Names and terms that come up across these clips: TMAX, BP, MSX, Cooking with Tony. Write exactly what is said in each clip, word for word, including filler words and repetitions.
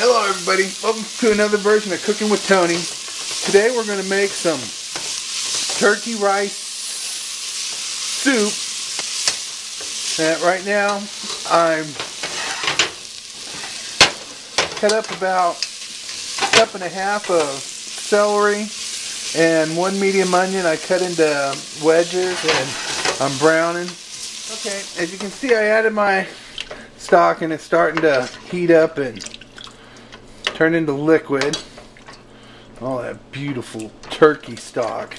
Hello everybody, welcome to another version of Cooking with Tony. Today we're going to make some turkey rice soup. And right now I'm cut up about a cup and a half of celery and one medium onion I cut into wedges and I'm browning. Okay, as you can see I added my stock and it's starting to heat up and turn into liquid. All that beautiful turkey stock.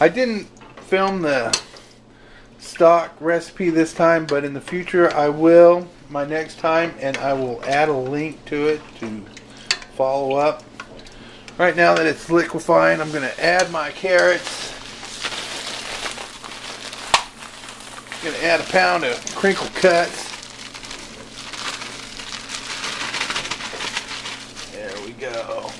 I didn't film the stock recipe this time, but in the future I will, my next time, and I will add a link to it to follow up. Right now that it's liquefying, I'm going to add my carrots. I'm going to add a pound of crinkle cuts. There we go.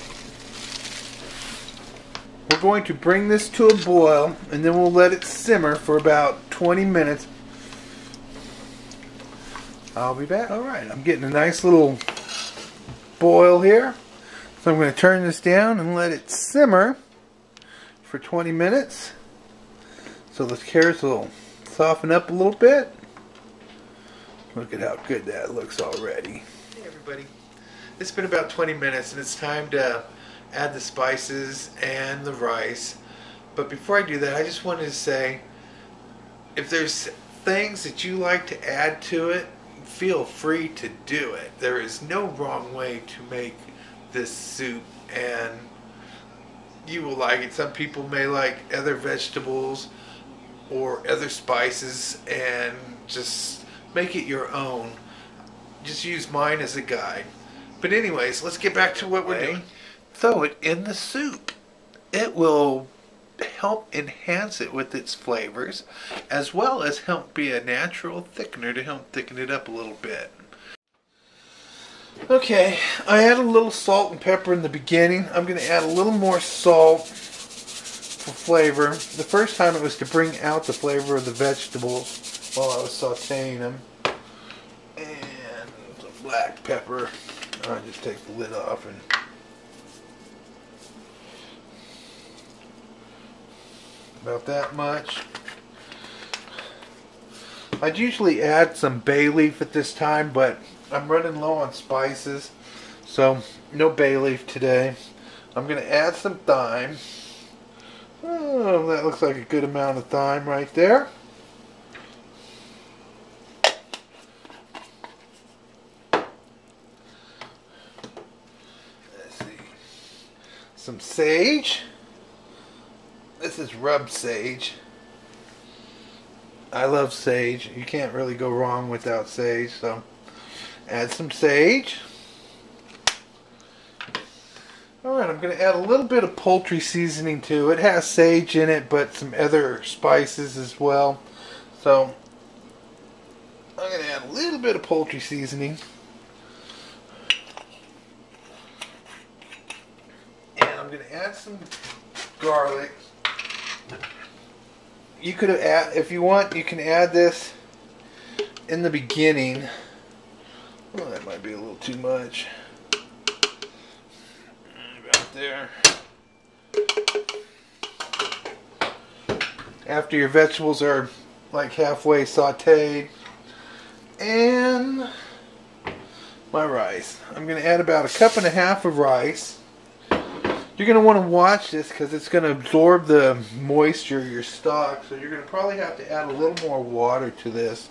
We're going to bring this to a boil and then we'll let it simmer for about twenty minutes. I'll be back. Alright, I'm getting a nice little boil here. So I'm going to turn this down and let it simmer for twenty minutes. So the carrots will soften up a little bit. Look at how good that looks already. Hey everybody, it's been about twenty minutes and it's time to add the spices and the rice. But before I do that, I just wanted to say, if there's things that you like to add to it, feel free to do it. There is no wrong way to make this soup and you will like it. Some people may like other vegetables or other spices, and just make it your own. Just use mine as a guide. But anyways, let's get back to what we're doing. Throw it in the soup. It will help enhance it with its flavors, as well as help be a natural thickener to help thicken it up a little bit. Okay, I add a little salt and pepper in the beginning. I'm going to add a little more salt for flavor. The first time it was to bring out the flavor of the vegetables while I was sauteing them. And some black pepper. I'll just take the lid off and about that much. I'd usually add some bay leaf at this time, but I'm running low on spices, so no bay leaf today. I'm going to add some thyme. Oh, that looks like a good amount of thyme right there. Let's see. Some sage. This is rubbed sage. I love sage. You can't really go wrong without sage, so add some sage. Alright, I'm going to add a little bit of poultry seasoning too. It has sage in it, but some other spices as well. So, I'm going to add a little bit of poultry seasoning. And I'm going to add some garlic. You could add, if you want, you can add this in the beginning. Well, that might be a little too much. There. After your vegetables are like halfway sauteed, and my rice, I'm going to add about a cup and a half of rice. You're going to want to watch this because it's going to absorb the moisture of your stock, so you're going to probably have to add a little more water to this,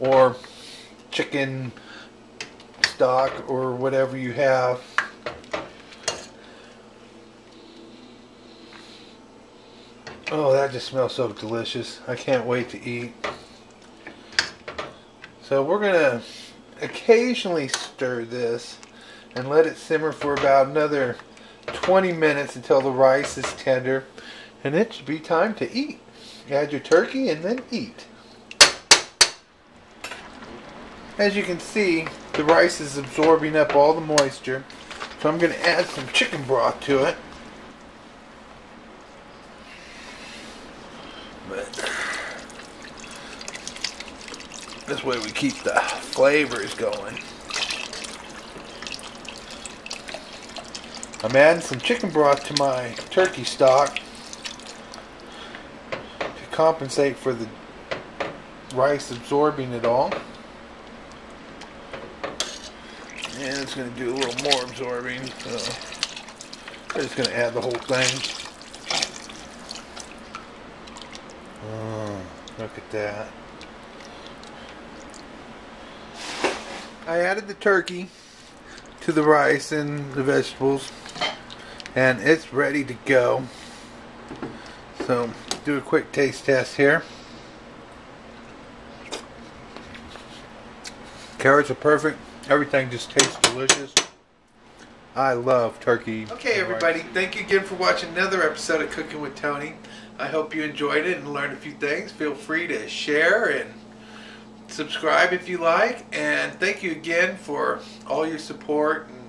or chicken stock or whatever you have. Oh, that just smells so delicious. I can't wait to eat. So we're going to occasionally stir this and let it simmer for about another twenty minutes until the rice is tender, and it should be time to eat. Add your turkey and then eat. As you can see, the rice is absorbing up all the moisture, so I'm going to add some chicken broth to it. But This way we keep the flavors going. I'm adding some chicken broth to my turkey stock to compensate for the rice absorbing it all. And it's going to do a little more absorbing, so I'm just going to add the whole thing. Oh, look at that. I added the turkey to the rice and the vegetables, and it's ready to go. So, do a quick taste test here. Carrots are perfect. Everything just tastes delicious. I love turkey. Okay, everybody, thank you again for watching another episode of Cooking with Tony. I hope you enjoyed it and learned a few things. Feel free to share and subscribe if you like. And thank you again for all your support. And